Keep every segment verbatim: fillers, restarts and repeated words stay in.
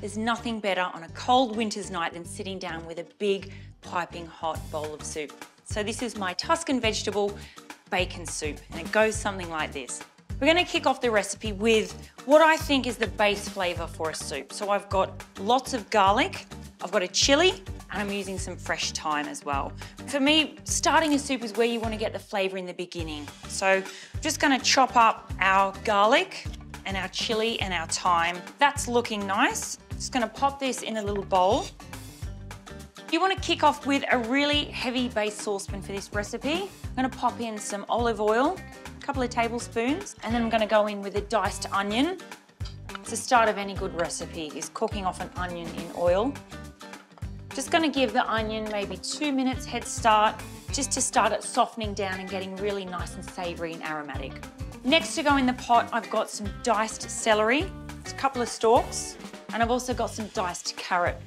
There's nothing better on a cold winter's night than sitting down with a big, piping hot bowl of soup. So this is my Tuscan vegetable bacon soup, and it goes something like this. We're gonna kick off the recipe with what I think is the base flavor for a soup. So I've got lots of garlic, I've got a chili, and I'm using some fresh thyme as well. For me, starting a soup is where you wanna get the flavor in the beginning. So I'm just gonna chop up our garlic and our chili and our thyme. That's looking nice. Just gonna pop this in a little bowl. You wanna kick off with a really heavy base saucepan for this recipe. I'm gonna pop in some olive oil, a couple of tablespoons, and then I'm gonna go in with a diced onion. It's the start of any good recipe, is cooking off an onion in oil. Just gonna give the onion maybe two minutes head start, just to start it softening down and getting really nice and savory and aromatic. Next to go in the pot, I've got some diced celery, it's a couple of stalks, and I've also got some diced carrot.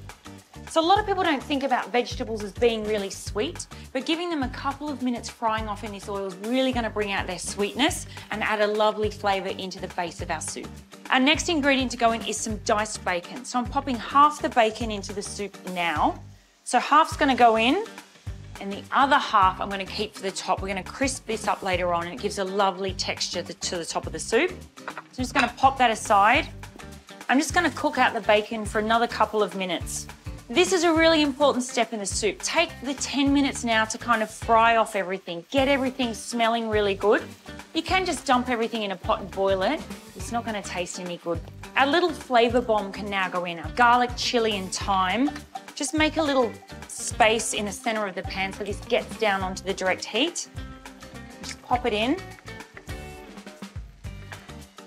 So a lot of people don't think about vegetables as being really sweet, but giving them a couple of minutes frying off in this oil is really gonna bring out their sweetness and add a lovely flavor into the base of our soup. Our next ingredient to go in is some diced bacon. So I'm popping half the bacon into the soup now. So half's gonna go in, and the other half I'm gonna keep for the top. We're gonna crisp this up later on, and it gives a lovely texture to the top of the soup. So I'm just gonna pop that aside. I'm just gonna cook out the bacon for another couple of minutes. This is a really important step in the soup. Take the ten minutes now to kind of fry off everything, get everything smelling really good. You can just dump everything in a pot and boil it. It's not gonna taste any good. Our little flavor bomb can now go in, our garlic, chili, and thyme. Just make a little space in the center of the pan so this gets down onto the direct heat. Just pop it in.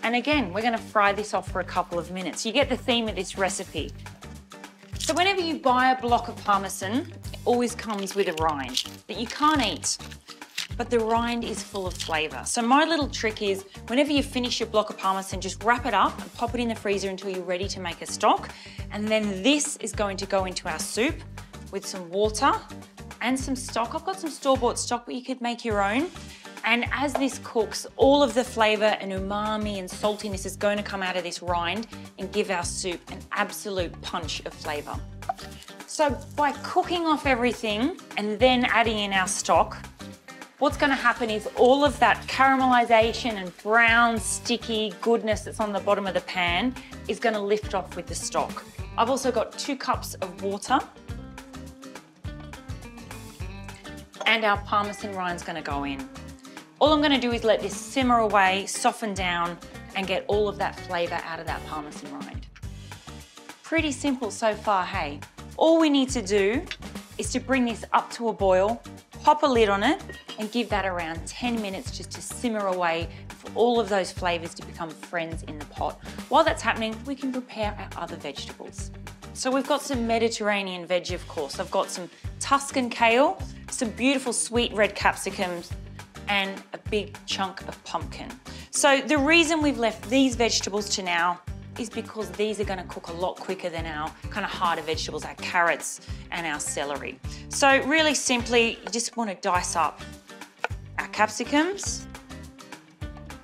And again, we're gonna fry this off for a couple of minutes. You get the theme of this recipe. So whenever you buy a block of Parmesan, it always comes with a rind that you can't eat, but the rind is full of flavor. So my little trick is, whenever you finish your block of Parmesan, just wrap it up and pop it in the freezer until you're ready to make a stock. And then this is going to go into our soup with some water and some stock. I've got some store-bought stock, but you could make your own. And as this cooks, all of the flavor and umami and saltiness is going to come out of this rind and give our soup an absolute punch of flavor. So by cooking off everything and then adding in our stock, what's going to happen is all of that caramelization and brown, sticky goodness that's on the bottom of the pan is going to lift off with the stock. I've also got two cups of water, and our Parmesan rind's going to go in. All I'm gonna do is let this simmer away, soften down, and get all of that flavor out of that Parmesan rind. Pretty simple so far, hey? All we need to do is to bring this up to a boil, pop a lid on it, and give that around ten minutes just to simmer away for all of those flavors to become friends in the pot. While that's happening, we can prepare our other vegetables. So we've got some Mediterranean veggie, of course. I've got some Tuscan kale, some beautiful sweet red capsicums, and a big chunk of pumpkin. So the reason we've left these vegetables to now is because these are gonna cook a lot quicker than our kind of harder vegetables, our carrots and our celery. So really simply, you just wanna dice up our capsicums.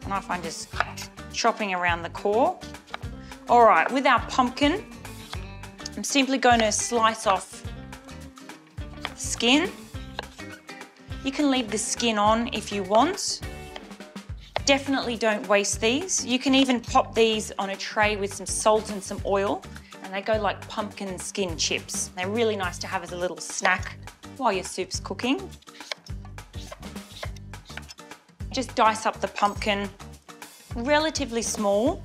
And I find just chopping around the core. All right, with our pumpkin, I'm simply gonna slice off the skin. You can leave the skin on if you want. Definitely don't waste these. You can even pop these on a tray with some salt and some oil, and they go like pumpkin skin chips. They're really nice to have as a little snack while your soup's cooking. Just dice up the pumpkin, relatively small.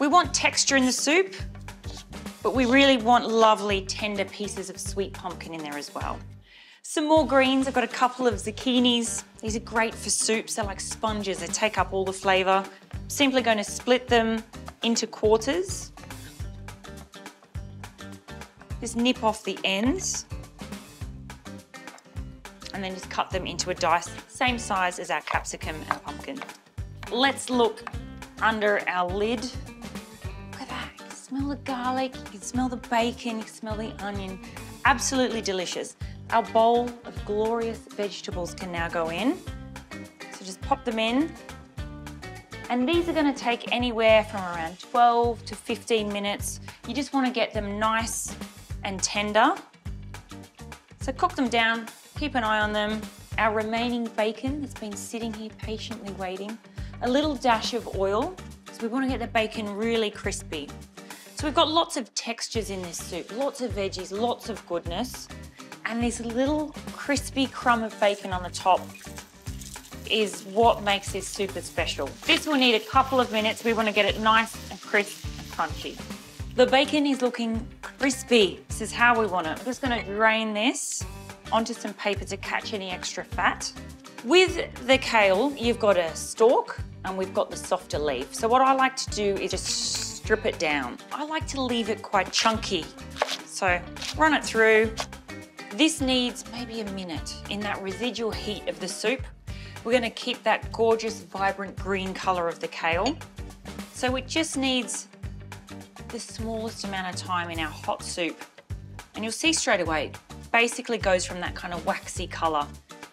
We want texture in the soup, but we really want lovely, tender pieces of sweet pumpkin in there as well. Some more greens. I've got a couple of zucchinis. These are great for soups. They're like sponges. They take up all the flavor. I'm simply going to split them into quarters. Just nip off the ends. And then just cut them into a dice, same size as our capsicum and our pumpkin. Let's look under our lid. Look at that. You can smell the garlic. You can smell the bacon. You can smell the onion. Absolutely delicious. Our bowl of glorious vegetables can now go in. So just pop them in. And these are going to take anywhere from around twelve to fifteen minutes. You just want to get them nice and tender. So cook them down, keep an eye on them. Our remaining bacon that's been sitting here patiently waiting. A little dash of oil, because we want to get the bacon really crispy. So we've got lots of textures in this soup, lots of veggies, lots of goodness. And this little crispy crumb of bacon on the top is what makes this super special. This will need a couple of minutes. We want to get it nice and crisp and crunchy. The bacon is looking crispy. This is how we want it. I'm just going to drain this onto some paper to catch any extra fat. With the kale, you've got a stalk and we've got the softer leaf. So what I like to do is just strip it down. I like to leave it quite chunky. So run it through. This needs maybe a minute in that residual heat of the soup. We're going to keep that gorgeous, vibrant green colour of the kale. So it just needs the smallest amount of time in our hot soup. And you'll see straight away, it basically goes from that kind of waxy colour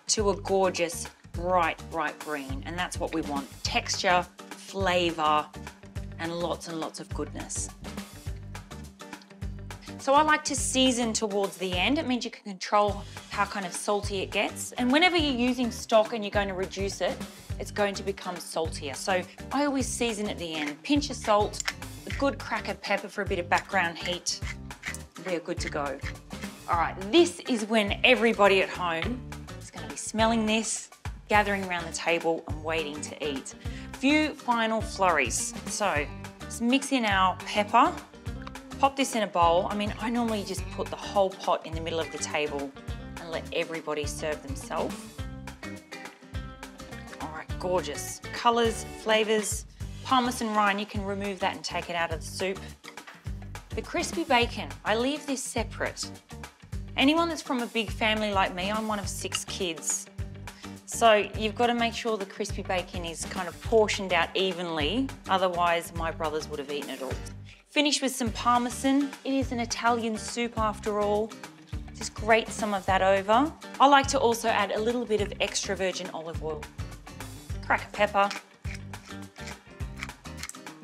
to a gorgeous, bright, bright green. And that's what we want. Texture, flavour, and lots and lots of goodness. So I like to season towards the end. It means you can control how kind of salty it gets. And whenever you're using stock and you're going to reduce it, it's going to become saltier. So I always season at the end. Pinch of salt, a good crack of pepper for a bit of background heat. We're good to go. All right, this is when everybody at home is going to be smelling this, gathering around the table and waiting to eat. Few final flurries. So let's mix in our pepper. Pop this in a bowl. I mean, I normally just put the whole pot in the middle of the table and let everybody serve themselves. All right, gorgeous. Colors, flavors, Parmesan rind, you can remove that and take it out of the soup. The crispy bacon, I leave this separate. Anyone that's from a big family like me, I'm one of six kids. So you've got to make sure the crispy bacon is kind of portioned out evenly, otherwise my brothers would have eaten it all. Finish with some Parmesan. It is an Italian soup after all. Just grate some of that over. I like to also add a little bit of extra virgin olive oil. Crack of pepper.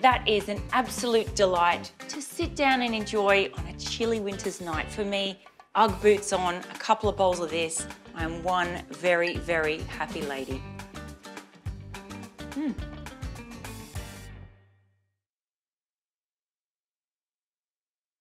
That is an absolute delight to sit down and enjoy on a chilly winter's night. For me, Ugg boots on, a couple of bowls of this. I am one very, very happy lady. Mm.